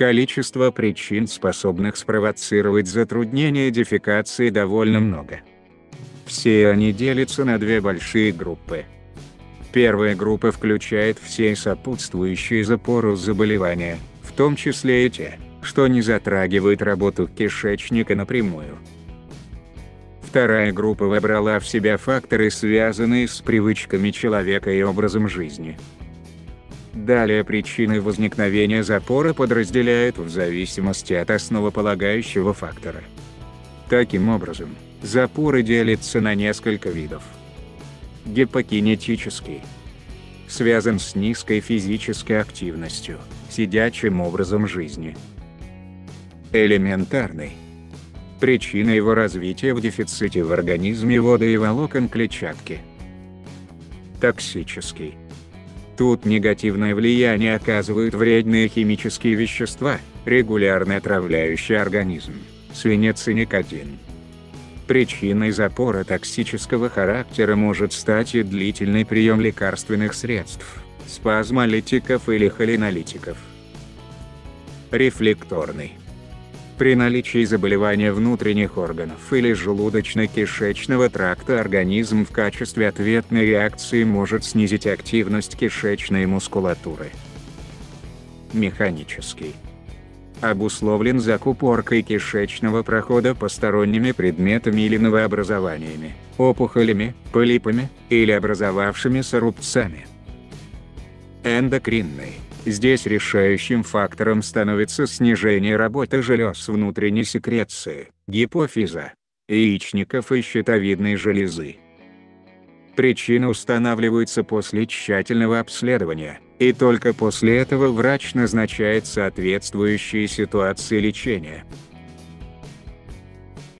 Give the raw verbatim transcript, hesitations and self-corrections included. Количество причин, способных спровоцировать затруднение дефекации, довольно много. Все они делятся на две большие группы. Первая группа включает все сопутствующие запору заболевания, в том числе и те, что не затрагивают работу кишечника напрямую. Вторая группа вобрала в себя факторы, связанные с привычками человека и образом жизни. Далее причины возникновения запора подразделяют в зависимости от основополагающего фактора. Таким образом, запоры делятся на несколько видов. Гипокинетический. Связан с низкой физической активностью, сидячим образом жизни. Элементарный. Причина его развития в дефиците в организме воды и волокон клетчатки. Токсический. Тут негативное влияние оказывают вредные химические вещества, регулярно отравляющие организм, свинец и никотин. Причиной запора токсического характера может стать и длительный прием лекарственных средств, спазмолитиков или холинолитиков. Рефлекторный. При наличии заболевания внутренних органов или желудочно-кишечного тракта организм в качестве ответной реакции может снизить активность кишечной мускулатуры. Механический. Обусловлен закупоркой кишечного прохода посторонними предметами или новообразованиями, опухолями, полипами, или образовавшимися рубцами. Эндокринный. Здесь решающим фактором становится снижение работы желез внутренней секреции, гипофиза, яичников и щитовидной железы. Причина устанавливается после тщательного обследования, и только после этого врач назначает соответствующие ситуации лечения.